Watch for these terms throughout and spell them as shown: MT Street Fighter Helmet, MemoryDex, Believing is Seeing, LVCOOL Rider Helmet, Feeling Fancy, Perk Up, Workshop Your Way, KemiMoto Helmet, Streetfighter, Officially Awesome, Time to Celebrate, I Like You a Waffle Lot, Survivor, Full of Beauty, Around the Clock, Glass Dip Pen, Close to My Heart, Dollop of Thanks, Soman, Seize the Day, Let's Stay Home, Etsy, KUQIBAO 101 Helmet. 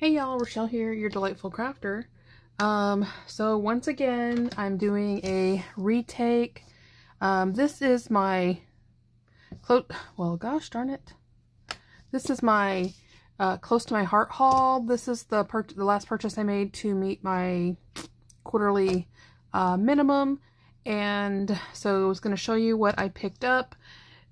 Hey y'all, Rochelle here, your delightful crafter. So once again, I'm doing a retake. This is my Close to My Heart haul. This is the last purchase I made to meet my quarterly minimum, and so I was going to show you what I picked up.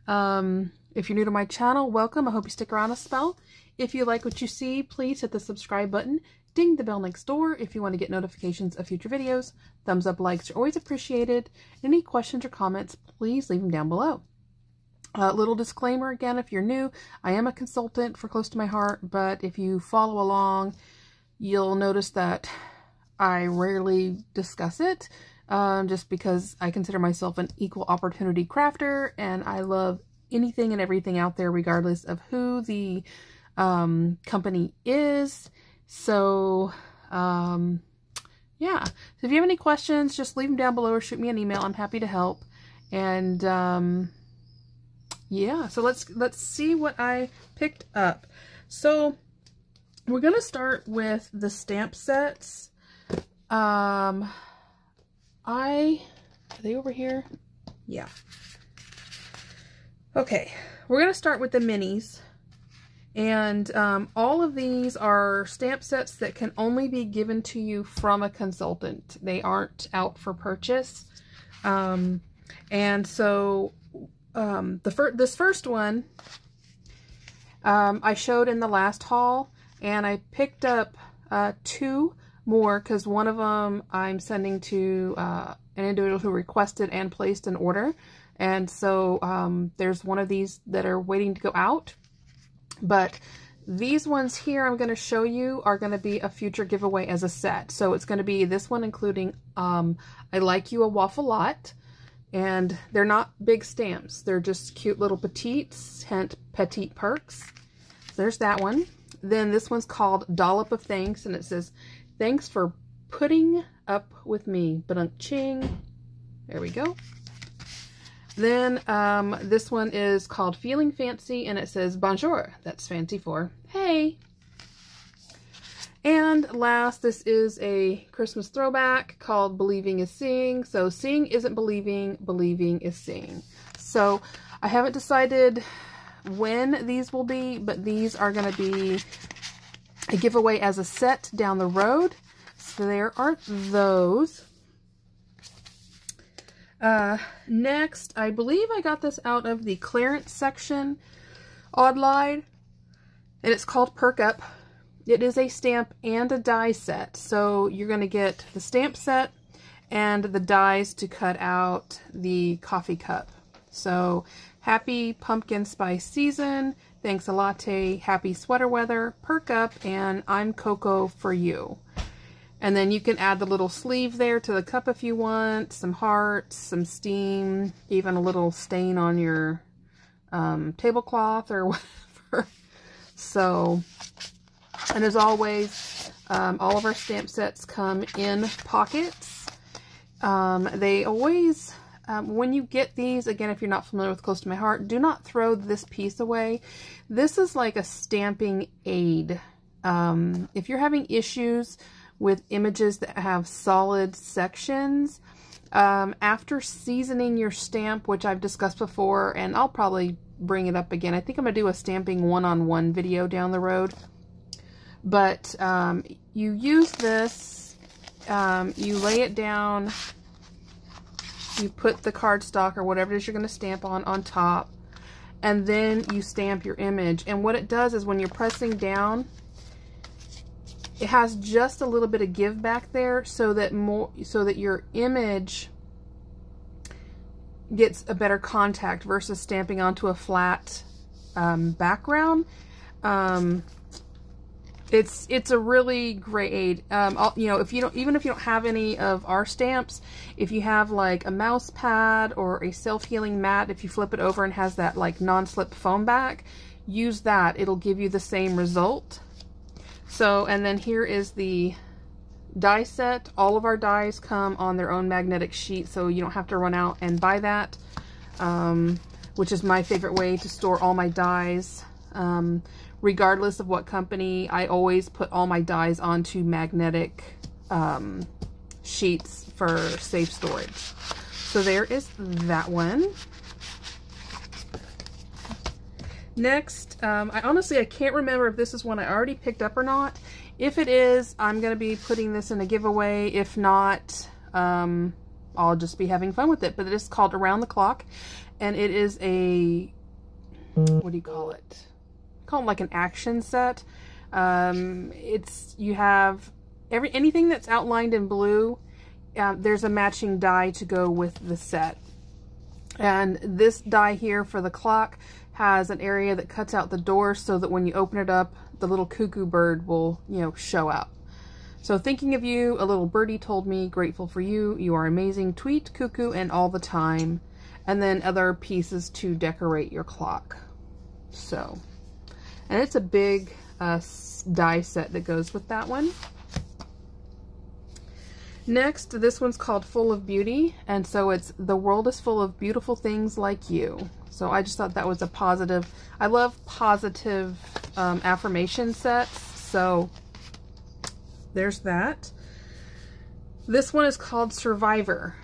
If you're new to my channel, welcome. I hope you stick around a spell. If you like what you see, please hit the subscribe button, ding the bell next door if you want to get notifications of future videos. Thumbs up, likes are always appreciated. Any questions or comments, please leave them down below. Little disclaimer again, if you're new, I am a consultant for Close to My Heart, but if you follow along, you'll notice that I rarely discuss it, just because I consider myself an equal opportunity crafter, and I love anything and everything out there regardless of who the company is. So yeah, so if you have any questions, just leave them down below or shoot me an email. I'm happy to help. And yeah, so let's see what I picked up. So we're gonna start with the stamp sets. Are they over here? Yeah, okay, we're gonna start with the minis. And all of these are stamp sets that can only be given to you from a consultant. They aren't out for purchase. And so this first one I showed in the last haul, and I picked up two more because one of them I'm sending to an individual who requested and placed an order. And so there's one of these that are waiting to go out. But these ones here I'm going to show you are going to be a future giveaway as a set. So it's going to be this one, including I Like You a Waffle Lot. And they're not big stamps. They're just cute little petites, hint petite perks. So there's that one. Then this one's called Dollop of Thanks, and it says, "Thanks for putting up with me." Ba-dunk-ching. There we go. Then this one is called Feeling Fancy, and it says "Bonjour." That's fancy for hey. And last, this is a Christmas throwback called Believing is Seeing. So seeing isn't believing, believing is seeing. So I haven't decided when these will be, but these are going to be a giveaway as a set down the road. So there are those. Next, I believe I got this out of the clearance section online, and it's called Perk Up. It is a stamp and a die set, so you're going to get the stamp set and the dies to cut out the coffee cup. So happy pumpkin spice season, thanks a latte, happy sweater weather, perk up, and I'm Coco for you. And then you can add the little sleeve there to the cup if you want, some hearts, some steam, even a little stain on your tablecloth or whatever. So, and as always, all of our stamp sets come in pockets. They always, when you get these, again, if you're not familiar with Close to My Heart, do not throw this piece away. This is like a stamping aid. If you're having issues with images that have solid sections, after seasoning your stamp, which I've discussed before, and I'll probably bring it up again. I think I'm gonna do a stamping one-on-one video down the road. But you use this, you lay it down, you put the cardstock or whatever it is you're gonna stamp on top, and then you stamp your image. And what it does is when you're pressing down, it has just a little bit of give back there so that your image gets a better contact versus stamping onto a flat background. It's a really great aid. You know, even if you don't have any of our stamps, if you have like a mouse pad or a self-healing mat, if you flip it over and has that like non-slip foam back, use that. It'll give you the same result. So, and then here is the die set. All of our dies come on their own magnetic sheet, so you don't have to run out and buy that, which is my favorite way to store all my dies. regardless of what company. I always put all my dies onto magnetic sheets for safe storage. So there is that one. Next, I can't remember if this is one I already picked up or not. If it is, I'm going to be putting this in a giveaway. If not, I'll just be having fun with it. But it is called Around the Clock, and it is a, what do you call it? I call it like an action set. You have anything that's outlined in blue, there's a matching die to go with the set. And this die here for the clock has an area that cuts out the door so that when you open it up, the little cuckoo bird will, you know, show up. So thinking of you, a little birdie told me, grateful for you, you are amazing, tweet, cuckoo, and all the time. And then other pieces to decorate your clock. So, and it's a big die set that goes with that one. Next, this one's called Full of Beauty, and so it's The World is Full of Beautiful Things Like You. So I just thought that was a positive. I love positive affirmation sets, so there's that. This one is called Survivor,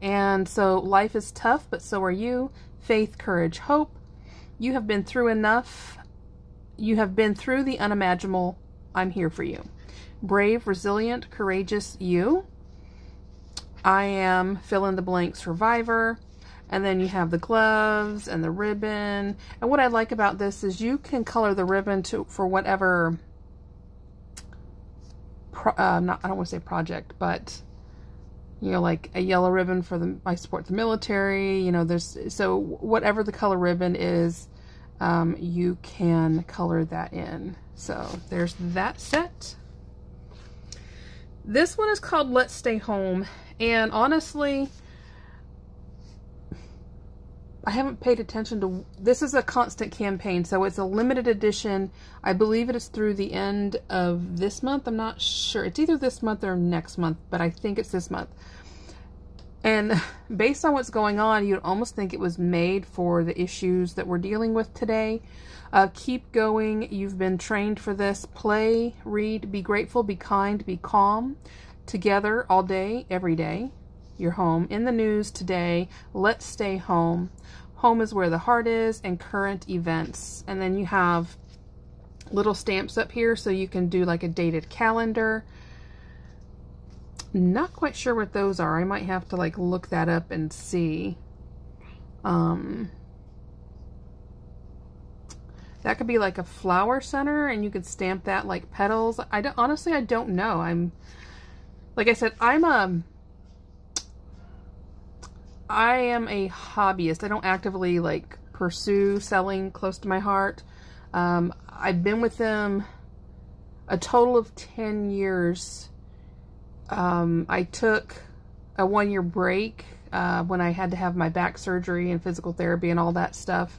and so life is tough, but so are you. Faith, courage, hope. You have been through enough. You have been through the unimaginable. I'm here for you. Brave, resilient, courageous you. I am fill in the blank survivor. And then you have the gloves and the ribbon. And what I like about this is you can color the ribbon for whatever, I don't want to say project, but you know, like a yellow ribbon for the, I support the military, you know, there's, so whatever the color ribbon is, you can color that in. So there's that set. This one is called Let's Stay Home, and honestly, I haven't paid attention to, this is a constant campaign, so it's a limited edition. I believe it is through the end of this month. I'm not sure. It's either this month or next month, but I think it's this month. And based on what's going on, you'd almost think it was made for the issues that we're dealing with today. Keep going. You've been trained for this. Play, read, be grateful, be kind, be calm. Together, all day, every day. You're home. In the news today, let's stay home. Home is where the heart is, and current events. And then you have little stamps up here so you can do like a dated calendar. Not quite sure what those are. I might have to like look that up and see. That could be like a flower center, and you could stamp that like petals. Honestly, I don't know. Like I said, I am a hobbyist. I don't actively like pursue selling Close to My Heart. I've been with them a total of 10 years. I took a 1-year break when I had to have my back surgery and physical therapy and all that stuff.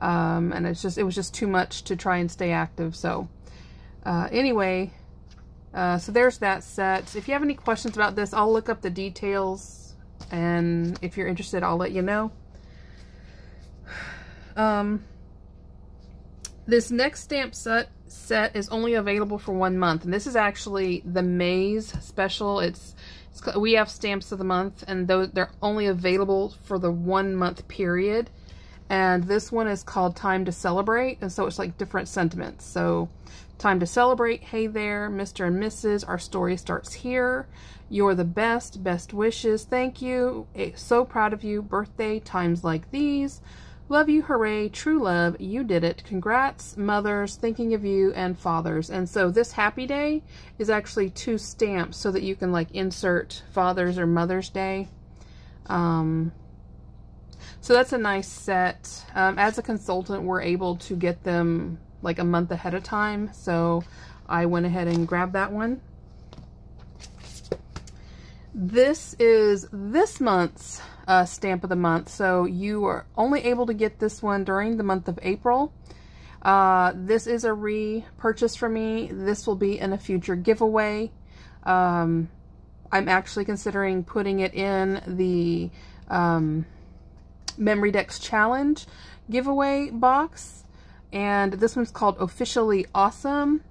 And it was just too much to try and stay active. So so there's that set. If you have any questions about this, I'll look up the details, and if you're interested, I'll let you know. This next stamp set is only available for 1 month, and this is actually the May's special. It's we have stamps of the month, and they're only available for the 1 month period. And this one is called Time to Celebrate, and so it's like different sentiments. So time to celebrate, hey there, Mr. and Mrs., our story starts here, you're the best, best wishes, thank you, so proud of you, birthday, times like these, love you, hooray, true love, you did it, congrats, mothers, thinking of you, and fathers. And so this happy day is actually 2 stamps so that you can like insert Father's or Mother's Day. So that's a nice set. As a consultant, we're able to get them like a month ahead of time, so I went ahead and grabbed that one. This is this month's stamp of the month, so you are only able to get this one during the month of April. This is a repurchase for me. This will be in a future giveaway. I'm actually considering putting it in the MemoryDex challenge giveaway box, and this one's called Officially Awesome,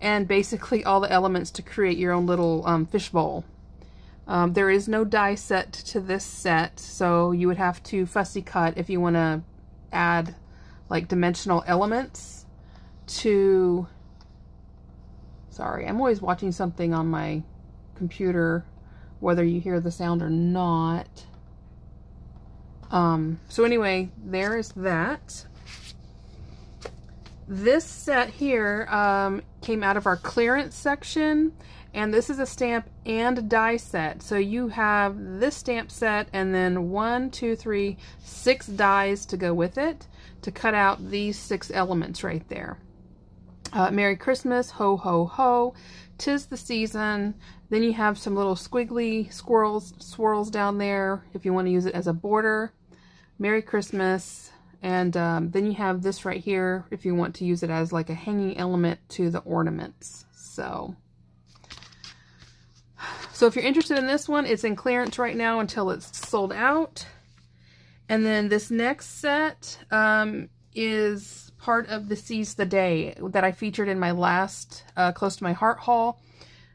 and basically all the elements to create your own little fishbowl. There is no die set to this set, so you would have to fussy cut if you want to add like dimensional elements to... Sorry, I'm always watching something on my computer, whether you hear the sound or not. So anyway, there is that. This set here came out of our clearance section, and this is a stamp and die set. So you have this stamp set and then 6 dies to go with it to cut out these 6 elements right there. Merry Christmas, ho ho ho, 'tis the season. Then you have some little squiggly swirls down there if you want to use it as a border. Merry Christmas. And then you have this right here if you want to use it as like a hanging element to the ornaments. So if you're interested in this one, it's in clearance right now until it's sold out. And then this next set is part of the Seize the Day that I featured in my last Close to My Heart haul,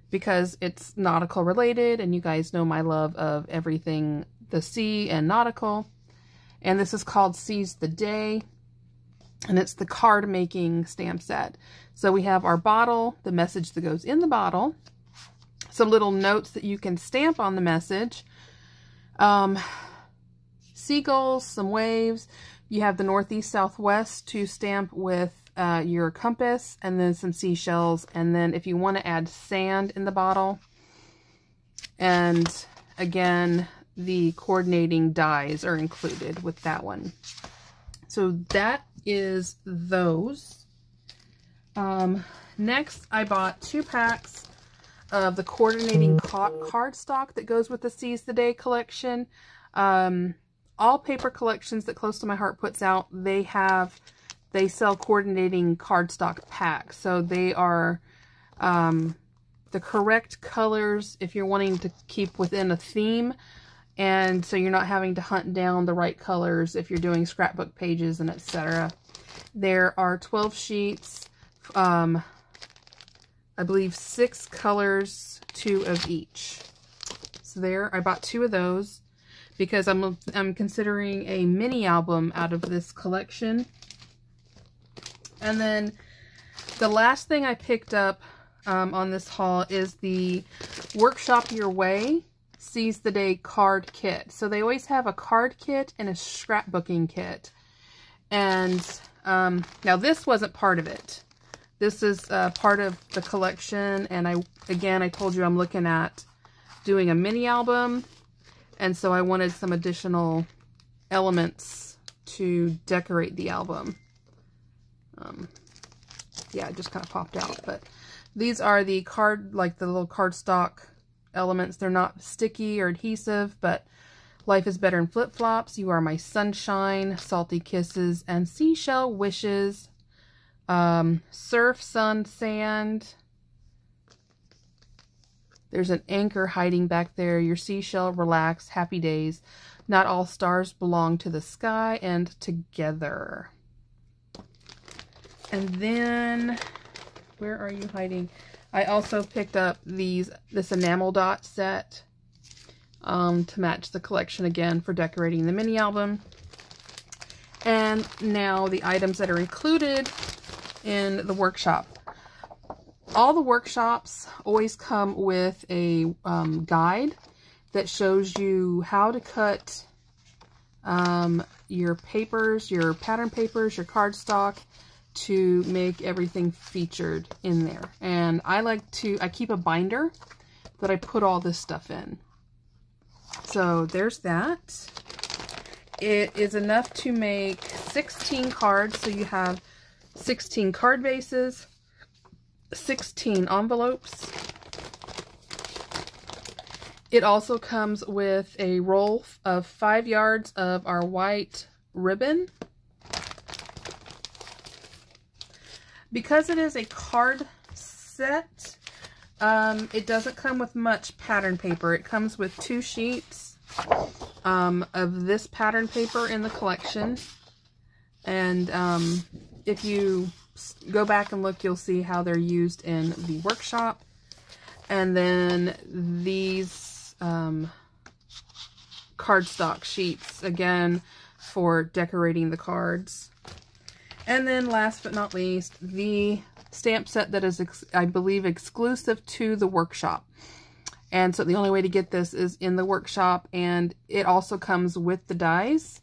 because it's nautical related and you guys know my love of everything the sea and nautical. And this is called Seize the Day, and it's the card making stamp set. So we have our bottle, the message that goes in the bottle, some little notes that you can stamp on the message, seagulls, some waves. You have the northeast, southwest to stamp with your compass, and then some seashells. And then if you want to add sand in the bottle, and again, the coordinating dies are included with that one. So that is those. Next, I bought 2 packs of the coordinating cardstock that goes with the Seize the Day collection. All paper collections that Close to My Heart puts out, they sell coordinating cardstock packs. So they are the correct colors if you're wanting to keep within a theme. And so you're not having to hunt down the right colors if you're doing scrapbook pages and etc. There are 12 sheets, I believe 6 colors, 2 of each. So there, I bought 2 of those because I'm considering a mini album out of this collection. And then the last thing I picked up on this haul is the Workshop Your Way Seize the Day card kit. So they always have a card kit and a scrapbooking kit. And now this wasn't part of it. This is part of the collection, and I told you I'm looking at doing a mini album, and so I wanted some additional elements to decorate the album. Yeah, it just kind of popped out, but these are the card, like the little cardstock elements. They're not sticky or adhesive, but life is better in flip-flops, you are my sunshine, salty kisses, and seashell wishes, surf, sun, sand. There's an anchor hiding back there, your seashell, relax, happy days, not all stars belong to the sky, and together. And then, where are you hiding? I also picked up this enamel dot set to match the collection again for decorating the mini album. And now the items that are included in the workshop. All the workshops always come with a guide that shows you how to cut your papers, your pattern papers, your cardstock, to make everything featured in there. And I keep a binder that I put all this stuff in. So there's that. It is enough to make 16 cards, so you have 16 card bases, 16 envelopes. It also comes with a roll of 5 yards of our white ribbon. Because it is a card set, it doesn't come with much pattern paper. It comes with 2 sheets of this pattern paper in the collection, and if you go back and look, you'll see how they're used in the workshop. And then these cardstock sheets, again, for decorating the cards. And then last but not least, the stamp set that is, I believe, exclusive to the workshop. And so the only way to get this is in the workshop, and it also comes with the dies.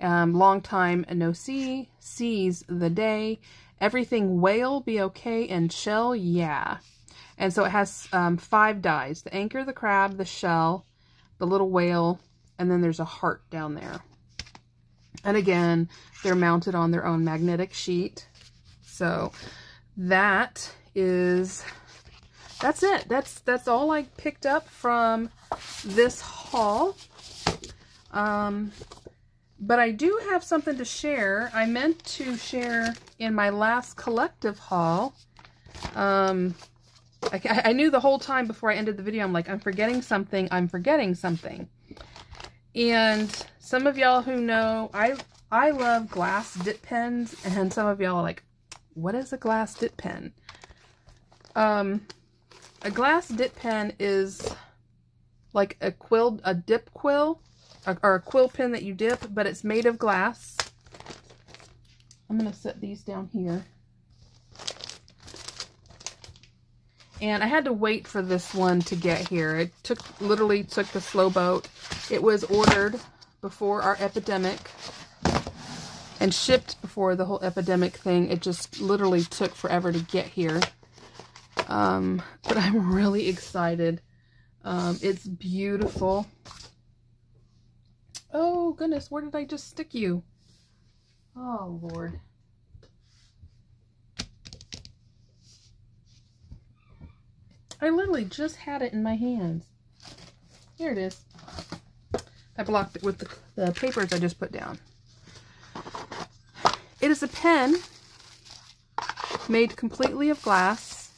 Long time no see, seize the day, everything whale, be okay, and shell, yeah. And so it has 5 dies, the anchor, the crab, the shell, the little whale, and then there's a heart down there. And again, they're mounted on their own magnetic sheet. So that is, that's it. That's all I picked up from this haul. But I do have something to share. I meant to share in my last collective haul. I knew the whole time before I ended the video, I'm like, I'm forgetting something, I'm forgetting something. And some of y'all who know, I love glass dip pens, and some of y'all are like, what is a glass dip pen? A glass dip pen is like a quill, a dip quill, or a quill pen that you dip, but it's made of glass. I'm going to set these down here. And I had to wait for this one to get here. It literally took the slow boat. It was ordered before our epidemic and shipped before the whole epidemic thing. It just literally took forever to get here. But I'm really excited. It's beautiful. Oh goodness, where did I just stick you? Oh Lord. I literally just had it in my hands. Here it is. I blocked it with the papers I just put down. It is a pen made completely of glass,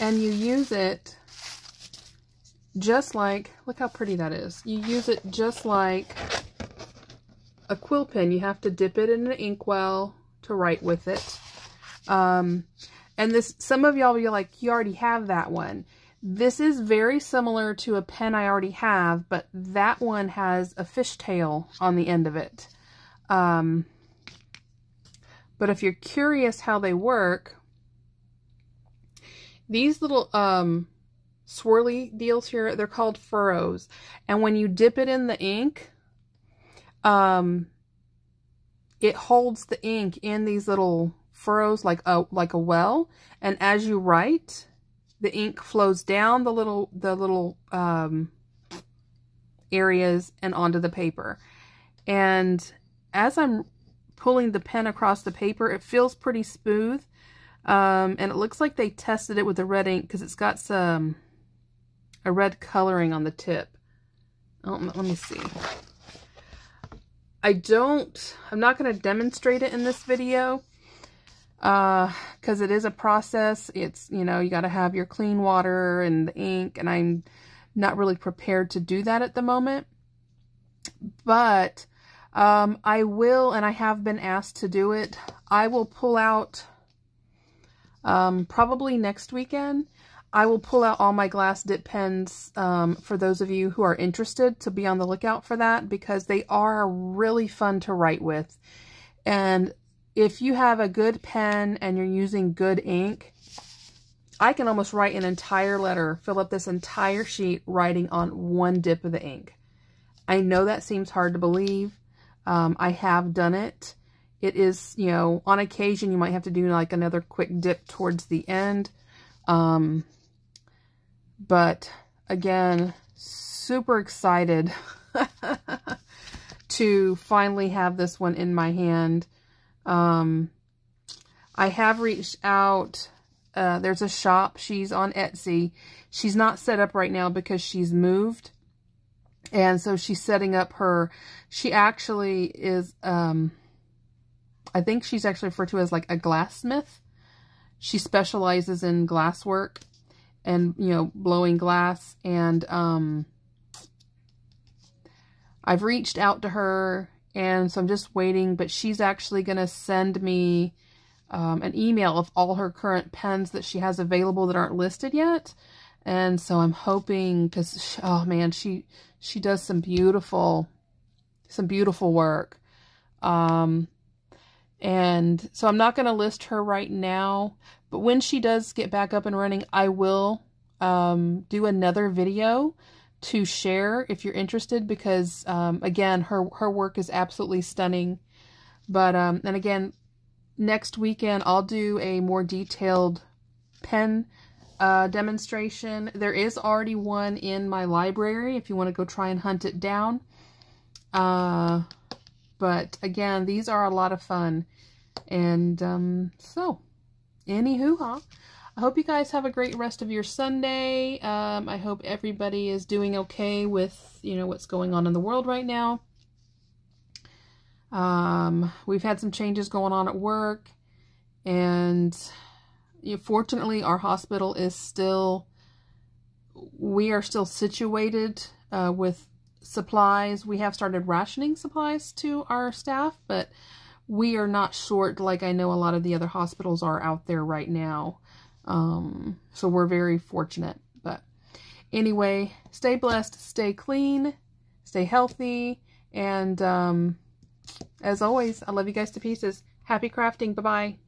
and you use it just like, look how pretty that is. You use it just like a quill pen. You have to dip it in an inkwell to write with it. And this, some of y'all be like, you already have that one. This is very similar to a pen I already have, but that one has a fishtail on the end of it. But if you're curious how they work, these little swirly deals here, they're called furrows. And when you dip it in the ink, it holds the ink in these little furrows like a well, and as you write, the ink flows down the little areas and onto the paper. And as I'm pulling the pen across the paper, it feels pretty smooth, and it looks like they tested it with the red ink because it's got some a red coloring on the tip. Oh, let me see. I'm not going to demonstrate it in this video, because it is a process. It's, you know, you got to have your clean water and the ink, and I'm not really prepared to do that at the moment. But I will, and I have been asked to do it. I will pull out, probably next weekend, I will pull out all my glass dip pens, for those of you who are interested, to be on the lookout for that, because they are really fun to write with. And if you have a good pen and you're using good ink, I can almost write an entire letter, fill up this entire sheet writing on one dip of the ink. I know that seems hard to believe. I have done it. It is, you know, on occasion you might have to do like another quick dip towards the end. But again, super excited to finally have this one in my hand. I have reached out, there's a shop, she's on Etsy. She's not set up right now because she's moved. And so she's setting up her, she actually is, I think she's actually referred to as like a glassmith. She specializes in glasswork and, you know, blowing glass. And, I've reached out to her And so I'm just waiting, but she's actually going to send me an email of all her current pens that she has available that aren't listed yet. And so I'm hoping, because, oh man, she does some beautiful work. And so I'm not going to list her right now, but when she does get back up and running, I will do another video to share if you're interested, because again, her work is absolutely stunning. But and again, next weekend I'll do a more detailed pen demonstration. There is already one in my library if you want to go try and hunt it down. But again, these are a lot of fun. And so, anywho-ha. I hope you guys have a great rest of your Sunday. I hope everybody is doing okay with, you know, what's going on in the world right now. We've had some changes going on at work. And you know, fortunately, our hospital is still, we are still situated with supplies. We have started rationing supplies to our staff, but we are not short like I know a lot of the other hospitals are out there right now. So we're very fortunate. But anyway, stay blessed, stay clean, stay healthy, and as always, I love you guys to pieces. Happy crafting. Bye-bye.